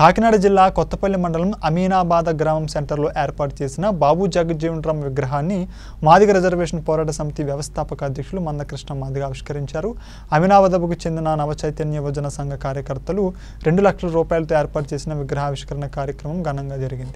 కాకినాడ జిల్లా కొత్తపల్లి మండలం అమీనాబాద గ్రామం సెంటర్లో ఏర్పాటు చేసిన బాబూ జగత్జీవనరాము విగ్రహాన్ని మాదిగ రిజర్వేషన్ పోరాట సమితి వ్యవస్థాపక అధ్యక్షులు మందకృష్ణ మాదిగ ఆవిష్కరించారు. అమీనాబాద్కు చెందిన నవచైతన్య యువజన సంఘ కార్యకర్తలు 2 లక్షల రూపాయలతో ఏర్పాటు చేసిన విగ్రహావిష్కరణ కార్యక్రమం ఘనంగా జరిగింది.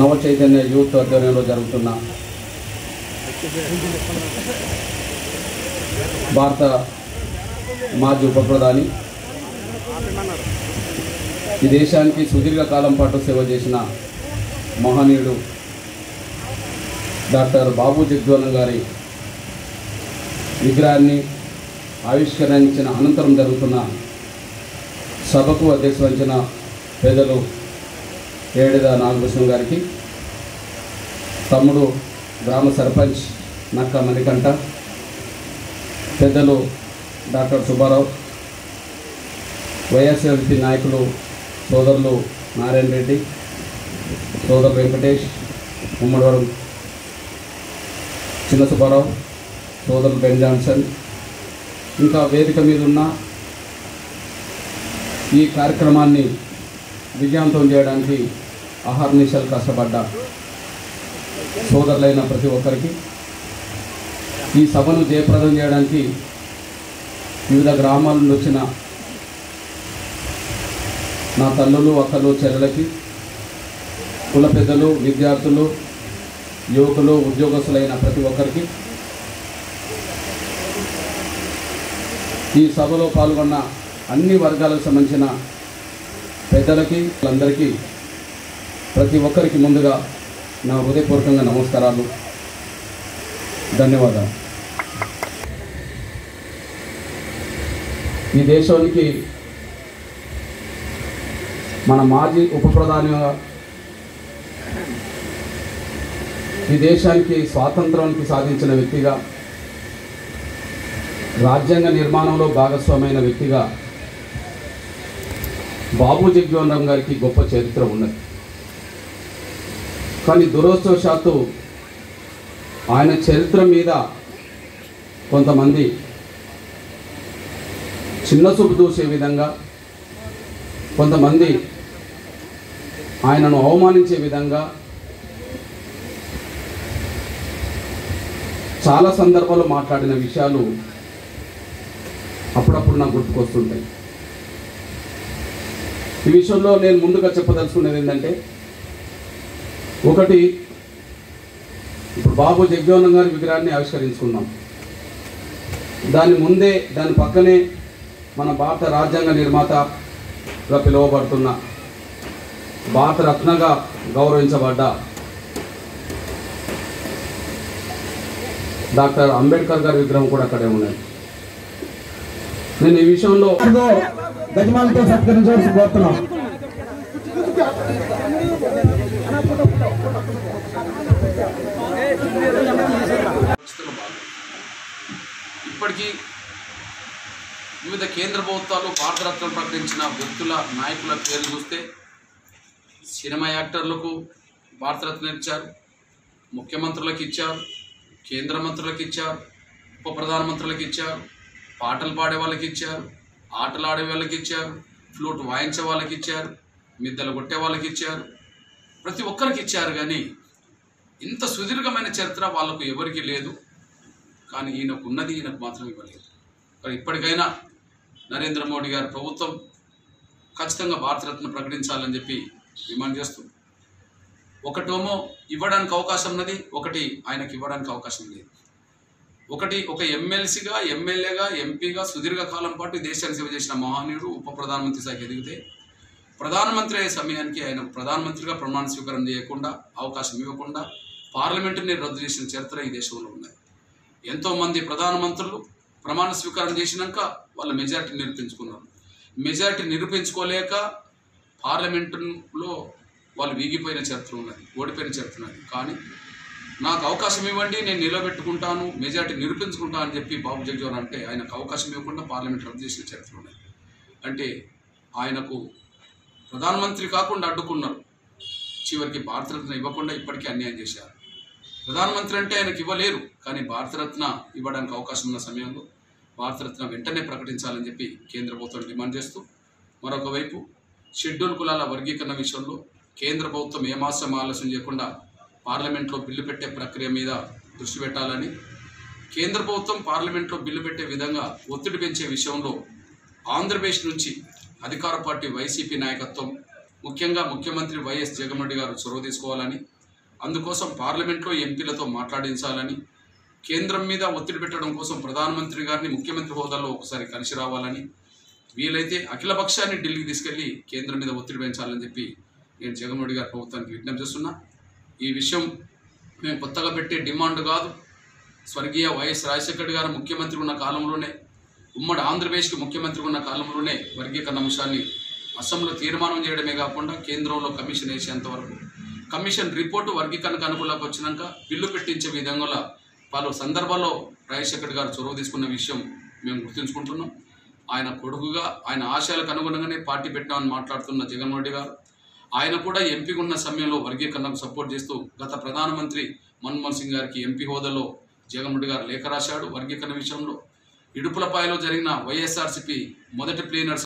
नवचैतन्य यूथ आध्वर्यंलो जरुगुतुन्न भारत माजी उप प्रधानी ई देशानिकी सुदीर्घ कालं पाटु सेव चेसिन महनीयुडु डाक्टर बाबू जगज्जीवनरामु गारी విగ్రహాన్ని ఆవిష్కరించిన అనంతరం జరుగుతున్న సభకు అధ్యక్షించిన పెద్దలు ఏడద నాగభూషణ్ గారికి తమ్ముడు గ్రామ సర్పంచ్ నక్క మణికంట పెద్దలు డాక్టర్ సుబ్బారావు వైఎస్ఆర్సీపీ నాయకులు సోదరులు నారాయణ రెడ్డి సోదరు వెంకటేష్ ఉమ్మడివరం చిన్న సుబ్బారావు సోదరు బెన్ జాన్సన్ ఇంకా వేదిక మీద ఉన్న ఈ కార్యక్రమాన్ని విజయవంతం చేయడానికి అహర్నిశలు కష్టపడ్డ సోదరులైన ప్రతి ఒక్కరికి ఈ సభను జయప్రదం చేయడానికి వివిధ గ్రామాల నుండి వచ్చిన నా తల్లులు అక్కలు చెల్లెలకి కుల పెద్దలు విద్యార్థులు యువకులు ఉద్యోగస్తులైన ప్రతి ఒక్కరికి ఈ సభలో పాల్గొన్న అన్ని వర్గాలకు సంబంధించిన పెద్దలకి అందరికీ ప్రతి ఒక్కరికి ముందుగా నా హృదయపూర్వకంగా నమస్కారాలు ధన్యవాదాలు. ఈ దేశానికి మన మాజీ ఉప ప్రధానిగా ఈ దేశానికి స్వాతంత్రానికి సాధించిన వ్యక్తిగా రాజ్యాంగ నిర్మాణంలో భాగస్వామైన వ్యక్తిగా బాబూ జగజ్జీవనరామ్ గారికి గొప్ప చరిత్ర ఉన్నది. కానీ దురదృష్టవశాత్తు ఆయన చరిత్ర మీద కొంతమంది చిన్నచూపు చూసే విధంగా, కొంతమంది ఆయనను అవమానించే విధంగా చాలా సందర్భాల్లో మాట్లాడిన విషయాలు అప్పుడప్పుడు నాకు గుర్తుకొస్తుంటాయి. ఈ విషయంలో నేను ముందుగా చెప్పదలుచుకునేది ఏంటంటే, ఒకటి, ఇప్పుడు బాబూ జగజ్జీవనరామ్ గారి విగ్రహాన్ని ఆవిష్కరించుకున్నాం. దాని ముందే, దాని పక్కనే మన భారత రాజ్యాంగ నిర్మాతగా పిలువబడుతున్న, భారతరత్నగా గౌరవించబడ్డ డాక్టర్ అంబేద్కర్ గారి విగ్రహం కూడా అక్కడే ఉన్నది. నేను ఈ విషయంలో గజమాలతో సత్కరించాల్సి కోరుతున్నాను. ఇప్పటికీ వివిధ కేంద్ర ప్రభుత్వాలు భారతరత్న ప్రకటించిన వ్యక్తుల నాయకుల పేర్లు చూస్తే సినిమా యాక్టర్లకు భారతరత్న ఇచ్చారు, ముఖ్యమంత్రులకు ఇచ్చారు, కేంద్ర మంత్రులకు ఇచ్చారు, ఉప ప్రధానమంత్రులకు ఇచ్చారు, పాటలు పాడే వాళ్ళకి ఇచ్చారు, ఆటలు ఆడే వాళ్ళకి ఇచ్చారు, ఫ్లూట్ వాయించే వాళ్ళకి ఇచ్చారు, మిద్దలు కొట్టే వాళ్ళకి ఇచ్చారు, ప్రతి ఒక్కరికి ఇచ్చారు. కానీ ఇంత సుదీర్ఘమైన చరిత్ర వాళ్ళకు ఎవరికి లేదు. కానీ ఈయనకు ఉన్నది ఈయనకు మాత్రం ఇవ్వలేదు. మరి ఇప్పటికైనా నరేంద్ర మోడీ గారి ప్రభుత్వం ఖచ్చితంగా భారతరత్న ప్రకటించాలని చెప్పి డిమాండ్ చేస్తుంది. ఒకటేమో ఇవ్వడానికి అవకాశం ఉన్నది, ఒకటి ఆయనకు ఇవ్వడానికి అవకాశం లేదు. ఒకటి ఒక ఎమ్మెల్సీగా ఎమ్మెల్యేగా ఎంపీగా సుదీర్ఘకాలం పాటు దేశానికి సేవ చేసిన మహానీయుడు ఉప ప్రధానమంత్రి శాఖ ఎదిగితే ప్రధానమంత్రి అయ్యే సమయానికి ఆయన ప్రధానమంత్రిగా ప్రమాణ స్వీకారం చేయకుండా అవకాశం ఇవ్వకుండా పార్లమెంటుని రద్దు చేసిన చరిత్ర ఈ దేశంలో ఉన్నాయి. ఎంతోమంది ప్రధానమంత్రులు ప్రమాణ స్వీకారం చేసినాక వాళ్ళ మెజారిటీ నిరూపించుకున్నారు. మెజారిటీ నిరూపించుకోలేక పార్లమెంటులో వాళ్ళు వీగిపోయిన చరిత్ర ఉన్నది, ఓడిపోయిన చరిత్ర ఉన్నది. కానీ నాకు అవకాశం ఇవ్వండి, నేను నిలబెట్టుకుంటాను, మెజార్టీ నిరూపించుకుంటా అని చెప్పి బాబు జగజ్జీవన్ అంటే ఆయనకు అవకాశం ఇవ్వకుండా పార్లమెంట్ రద్దు చేసిన చరిత్ర ఉన్నాయి. అంటే ఆయనకు ప్రధానమంత్రి కాకుండా అడ్డుకున్నారు, చివరికి భారతరత్న ఇవ్వకుండా ఇప్పటికీ అన్యాయం చేశారు. ప్రధానమంత్రి అంటే ఆయనకు ఇవ్వలేరు, కానీ భారతరత్న ఇవ్వడానికి అవకాశం ఉన్న సమయంలో భారతరత్న వెంటనే ప్రకటించాలని చెప్పి కేంద్ర ప్రభుత్వం డిమాండ్ చేస్తూ, మరొక వైపు షెడ్యూల్ కులాల వర్గీకరణ విషయంలో కేంద్ర ప్రభుత్వం ఏమాత్రం ఆలస్యం చేయకుండా పార్లమెంట్లో బిల్లు పెట్టే ప్రక్రియ మీద దృష్టి పెట్టాలని, కేంద్ర ప్రభుత్వం పార్లమెంట్లో బిల్లు పెట్టే విధంగా ఒత్తిడి పెంచే విషయంలో ఆంధ్రప్రదేశ్ నుంచి అధికార పార్టీ వైసీపీ నాయకత్వం ముఖ్యంగా ముఖ్యమంత్రి వైఎస్ జగన్మోహన్ రెడ్డి గారు చొరవ తీసుకోవాలని, అందుకోసం పార్లమెంట్లో ఎంపీలతో మాట్లాడించాలని, కేంద్రం మీద ఒత్తిడి పెట్టడం కోసం ప్రధానమంత్రి గారిని ముఖ్యమంత్రి హోదాలో ఒకసారి కలిసి రావాలని, వీలైతే అఖిలపక్షాన్ని ఢిల్లీకి తీసుకెళ్లి కేంద్రం మీద ఒత్తిడి పెంచాలని చెప్పి నేను జగన్మోహన్ రెడ్డి గారి ప్రభుత్వానికి విజ్ఞప్తి చేస్తున్నా. ఈ విషయం మేము కొత్తగా పెట్టే డిమాండ్ కాదు. స్వర్గీయ వైఎస్ రాజశేఖర్ గారు ముఖ్యమంత్రి ఉన్న కాలంలోనే, ఉమ్మడి ఆంధ్రప్రదేశ్కి ముఖ్యమంత్రి ఉన్న కాలంలోనే వర్గీకరణ అంశాన్ని అసెంబ్లీలో తీర్మానం చేయడమే కాకుండా కేంద్రంలో కమిషన్ వేసేంత వరకు, కమిషన్ రిపోర్టు వర్గీకరణకు అనుకూలంగా వచ్చినాక బిల్లు పెట్టించే విధంగా పలు సందర్భాల్లో రాజశేఖర్ గారు చొరవ తీసుకున్న విషయం మేము గుర్తుంచుకుంటున్నాం. ఆయన కొడుకుగా ఆయన ఆశయాలకు అనుగుణంగానే పార్టీ పెట్టామని మాట్లాడుతున్న జగన్మోహన్ రెడ్డి గారు ఆయన కూడా ఎంపీగా ఉన్న సమయంలో వర్గీకరణకు సపోర్ట్ చేస్తూ గత ప్రధానమంత్రి మనమోహన్ సింగ్ గారికి ఎంపీ హోదాలో జగన్మోహన్ రెడ్డి గారు లేఖ రాశాడు. వర్గీకరణ విషయంలో ఇడుపులపాయలో జరిగిన వైఎస్ఆర్సీపీ మొదటి ప్లీనర్